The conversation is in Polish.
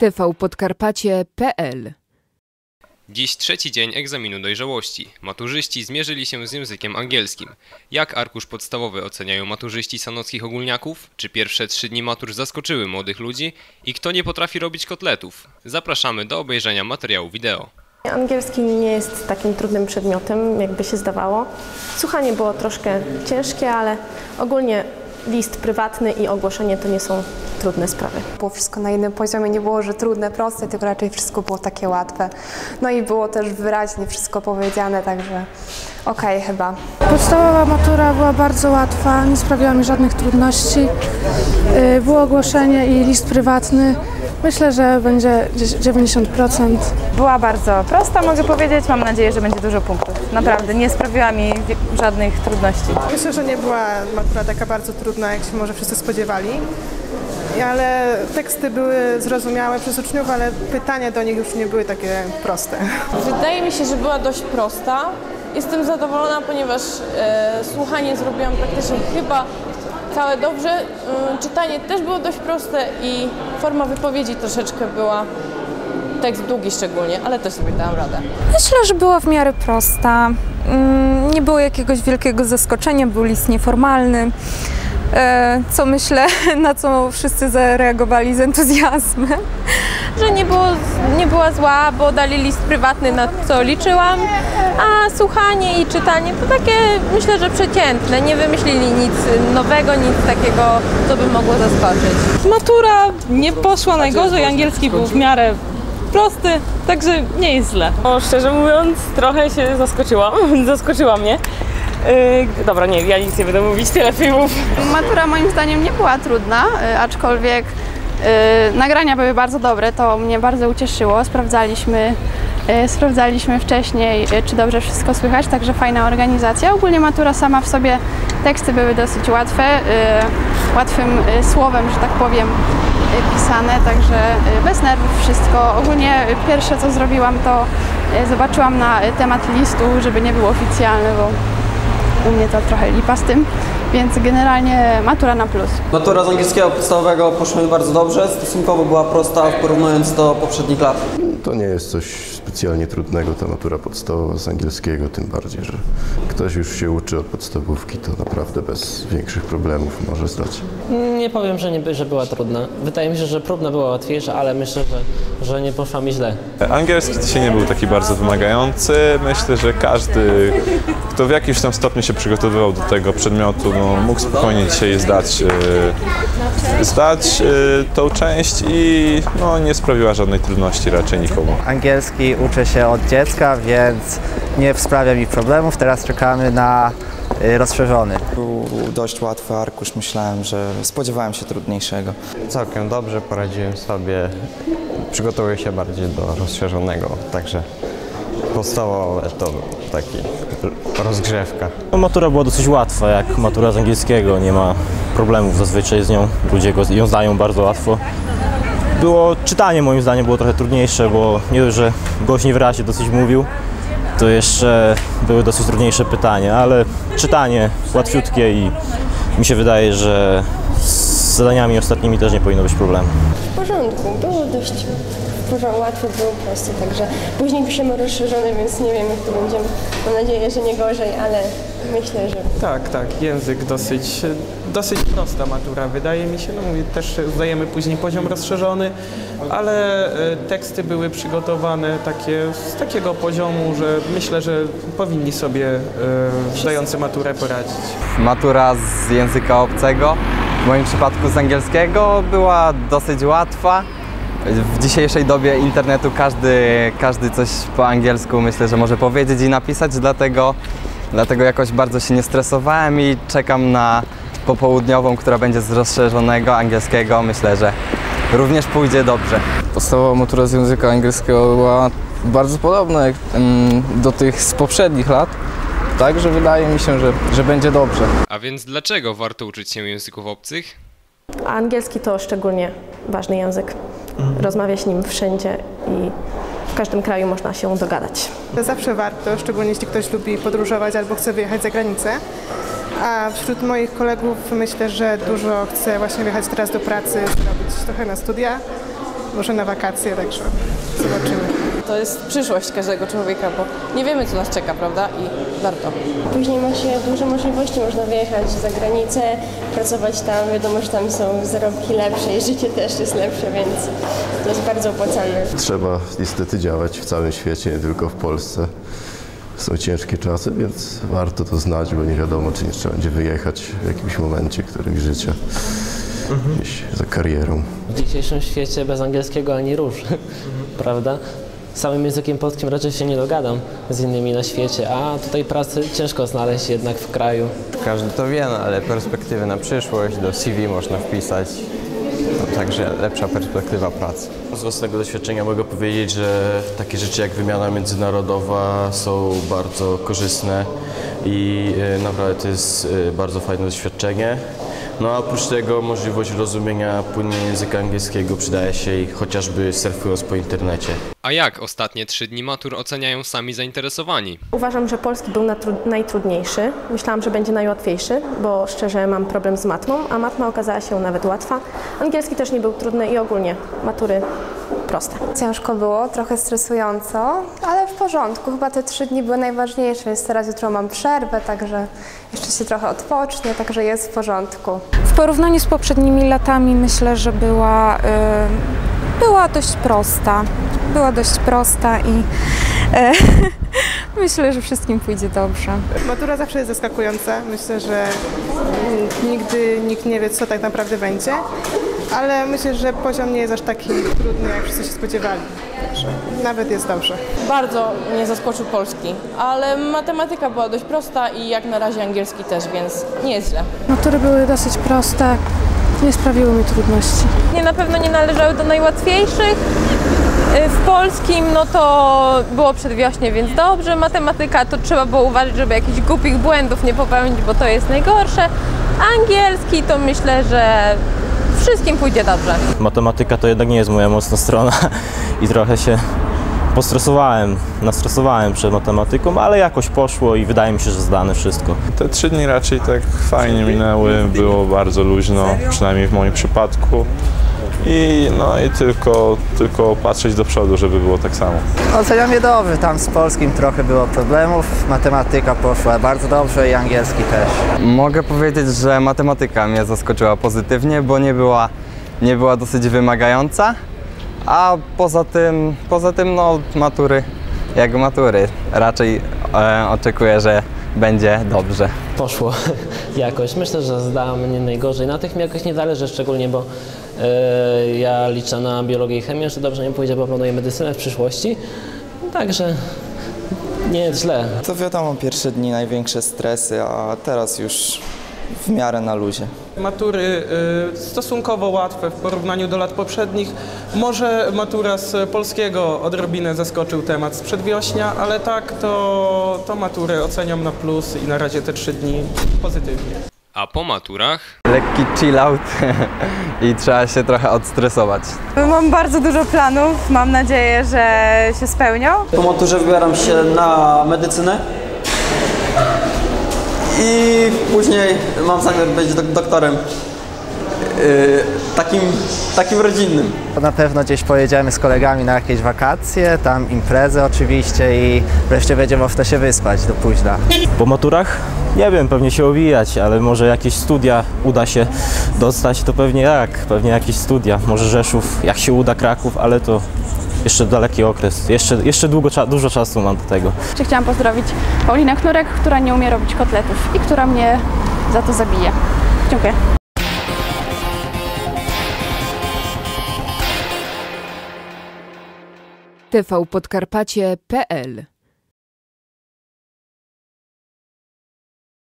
TV Podkarpacie.pl. Dziś trzeci dzień egzaminu dojrzałości. Maturzyści zmierzyli się z językiem angielskim. Jak arkusz podstawowy oceniają maturzyści sanockich ogólniaków? Czy pierwsze 3 dni matur zaskoczyły młodych ludzi? I kto nie potrafi robić kotletów? Zapraszamy do obejrzenia materiału wideo. Angielski nie jest takim trudnym przedmiotem, jakby się zdawało. Słuchanie było troszkę ciężkie, ale ogólnie list prywatny i ogłoszenie to nie są trudne sprawy. Było wszystko na jednym poziomie, nie było, że trudne, proste, tylko raczej wszystko było takie łatwe. No i było też wyraźnie wszystko powiedziane, także okej, chyba. Podstawowa matura była bardzo łatwa, nie sprawiła mi żadnych trudności. Było ogłoszenie i list prywatny. Myślę, że będzie 90%. Była bardzo prosta, mogę powiedzieć. Mam nadzieję, że będzie dużo punktów. Naprawdę, nie sprawiła mi żadnych trudności. Myślę, że nie była matura taka bardzo trudna, jak się może wszyscy spodziewali. Ale teksty były zrozumiałe przez uczniów, ale pytania do nich już nie były takie proste. Wydaje mi się, że była dość prosta. Jestem zadowolona, ponieważ słuchanie zrobiłam praktycznie chyba całe dobrze, czytanie też było dość proste i forma wypowiedzi troszeczkę była, tekst długi szczególnie, ale też sobie dałam radę. Myślę, że była w miarę prosta, nie było jakiegoś wielkiego zaskoczenia, był list nieformalny, co myślę, na co wszyscy zareagowali z entuzjazmem. Że nie była zła, bo dali list prywatny, na co liczyłam, a słuchanie i czytanie to takie, myślę, że przeciętne. Nie wymyślili nic nowego, nic takiego, co by mogło zaskoczyć. Matura nie poszła najgorzej, angielski był w miarę prosty, także nie jest źle. O, szczerze mówiąc, trochę się zaskoczyłam, zaskoczyła mnie. Dobra, nie, ja nic nie będę mówić, tyle filmów. Matura moim zdaniem nie była trudna, aczkolwiek nagrania były bardzo dobre, to mnie bardzo ucieszyło. Sprawdzaliśmy wcześniej, czy dobrze wszystko słychać, także fajna organizacja. Ogólnie matura sama w sobie, teksty były dosyć łatwe, łatwym słowem, że tak powiem, pisane, także bez nerwów wszystko. Ogólnie pierwsze, co zrobiłam, to zobaczyłam na temat listu, żeby nie był oficjalny, bo u mnie to trochę lipa z tym. Więc generalnie matura na plus. Matura z angielskiego podstawowego poszła mi bardzo dobrze, stosunkowo była prosta, porównując do poprzednich lat. To nie jest coś specjalnie trudnego, ta matura podstawowa z angielskiego, tym bardziej, że ktoś już się uczy od podstawówki, to naprawdę bez większych problemów może zdać. Nie powiem, że była trudna. Wydaje mi się, że próbna była łatwiejsza, ale myślę, że nie poszła mi źle. Angielski dzisiaj nie był taki bardzo wymagający. Myślę, że każdy, kto w jakimś tam stopniu się przygotowywał do tego przedmiotu, no, mógł spokojnie dzisiaj zdać tą część i no, nie sprawiła żadnej trudności raczej nikomu. Angielski uczę się od dziecka, więc nie sprawia mi problemów. Teraz czekamy na rozszerzony. Był dość łatwy arkusz, myślałem, że spodziewałem się trudniejszego. Całkiem dobrze poradziłem sobie, przygotowuję się bardziej do rozszerzonego, także podstawowe to taki rozgrzewka. Matura była dosyć łatwa, jak matura z angielskiego, nie ma problemów zazwyczaj z nią, ludzie ją zdają bardzo łatwo. Było czytanie, moim zdaniem, było trochę trudniejsze, bo nie dość, że gość niewyraźnie dosyć mówił, to jeszcze były dosyć trudniejsze pytania, ale czytanie łatwiutkie i mi się wydaje, że z zadaniami ostatnimi też nie powinno być problemu. W porządku, było dość łatwe, było proste, także później piszemy rozszerzone, więc nie wiem, jak to będzie. Mam nadzieję, że nie gorzej, ale myślę, że... Tak, język dosyć prosta matura, wydaje mi się. No, też zdajemy później poziom rozszerzony, ale teksty były przygotowane takie, z takiego poziomu, że myślę, że powinni sobie zdający maturę poradzić. Matura z języka obcego, w moim przypadku z angielskiego, była dosyć łatwa. W dzisiejszej dobie internetu każdy coś po angielsku, myślę, że może powiedzieć i napisać, dlatego jakoś bardzo się nie stresowałem i czekam na popołudniową, która będzie z rozszerzonego angielskiego. Myślę, że również pójdzie dobrze. Podstawowa matura z języka angielskiego była bardzo podobna do tych z poprzednich lat, także wydaje mi się, że będzie dobrze. A więc dlaczego warto uczyć się języków obcych? A angielski to szczególnie ważny język. Rozmawia się nim wszędzie i w każdym kraju można się dogadać. Zawsze warto, szczególnie jeśli ktoś lubi podróżować albo chce wyjechać za granicę. A wśród moich kolegów myślę, że dużo chce właśnie wyjechać teraz do pracy, zrobić trochę na studia. może na wakacje, także zobaczymy. To jest przyszłość każdego człowieka, bo nie wiemy, co nas czeka, prawda? I warto. Później ma się dużo możliwości, można wyjechać za granicę, pracować tam, wiadomo, że tam są zarobki lepsze i życie też jest lepsze, więc to jest bardzo opłacalne. Trzeba niestety działać w całym świecie, nie tylko w Polsce. Są ciężkie czasy, więc warto to znać, bo nie wiadomo, czy nie trzeba będzie wyjechać w jakimś momencie którymś życia, gdzieś za karierą. W dzisiejszym świecie bez angielskiego ani róż, prawda? Samym językiem polskim raczej się nie dogadam z innymi na świecie, a tutaj pracy ciężko znaleźć jednak w kraju. Każdy to wie, no, ale perspektywy na przyszłość do CV można wpisać. No, także lepsza perspektywa pracy. Z własnego doświadczenia mogę powiedzieć, że takie rzeczy jak wymiana międzynarodowa są bardzo korzystne i naprawdę to jest bardzo fajne doświadczenie. No a oprócz tego możliwość rozumienia płynnie języka angielskiego przydaje się chociażby surfując po internecie. A jak ostatnie 3 dni matur oceniają sami zainteresowani? Uważam, że polski był najtrudniejszy. Myślałam, że będzie najłatwiejszy, bo szczerze mam problem z matmą, a matma okazała się nawet łatwa. Angielski też nie był trudny i ogólnie matury proste. Ciężko było, trochę stresująco, ale w porządku. Chyba te 3 dni były najważniejsze, więc teraz jutro mam przerwę, także jeszcze się trochę odpocznie, także jest w porządku. W porównaniu z poprzednimi latami myślę, że była dość prosta. Była dość prosta i myślę, że wszystkim pójdzie dobrze. Matura zawsze jest zaskakująca. Myślę, że nigdy nikt nie wie, co tak naprawdę będzie, ale myślę, że poziom nie jest aż taki trudny, jak wszyscy się spodziewali. Nawet jest dobrze. Bardzo mnie zaskoczył polski, ale matematyka była dość prosta i jak na razie angielski też, więc nie jest źle. Matury były dosyć proste, nie sprawiły mi trudności. Na pewno nie należały do najłatwiejszych. W polskim no to było przedwiośnie, więc dobrze. Matematyka to trzeba było uważać, żeby jakichś głupich błędów nie popełnić, bo to jest najgorsze. Angielski to myślę, że wszystkim pójdzie dobrze. Matematyka to jednak nie jest moja mocna strona i trochę się nastresowałem przed matematyką, ale jakoś poszło i wydaje mi się, że zdane wszystko. Te 3 dni raczej tak fajnie minęły, było bardzo luźno, przynajmniej w moim przypadku. I tylko patrzeć do przodu, żeby było tak samo. Oceniam je dobrze, tam z polskim trochę było problemów, matematyka poszła bardzo dobrze i angielski też. Mogę powiedzieć, że matematyka mnie zaskoczyła pozytywnie, bo nie była dosyć wymagająca, a poza tym no, matury jak matury. Raczej oczekuję, że będzie dobrze. Poszło jakoś. Myślę, że zdałem nie najgorzej. Na tych mi jakoś nie zależy szczególnie, bo ja liczę na biologię i chemię, że dobrze nie pójdzie, bo planuję medycynę w przyszłości. Także nie jest źle. To wiadomo, pierwsze dni największe stresy, a teraz już w miarę na luzie. Matury stosunkowo łatwe w porównaniu do lat poprzednich. Może matura z polskiego odrobinę zaskoczył temat z przedwiośnia, ale tak to maturę oceniam na plus i na razie te 3 dni pozytywnie. A po maturach? Lekki chill out i trzeba się trochę odstresować. Mam bardzo dużo planów, mam nadzieję, że się spełnią. Po maturze wybieram się na medycynę. I później mam zamiar być doktorem, takim rodzinnym. Na pewno gdzieś pojedziemy z kolegami na jakieś wakacje, tam imprezę oczywiście i wreszcie będziemy można się wyspać do późna. Po maturach? Nie wiem, pewnie się owijać, ale może jakieś studia uda się dostać, to pewnie tak, pewnie jakieś studia. Może Rzeszów, jak się uda Kraków, ale to jeszcze daleki okres, jeszcze dużo czasu mam do tego. Chciałam pozdrowić Paulinę Knurek, która nie umie robić kotletów i która mnie za to zabije. Dziękuję. TV Podkarpacie.pl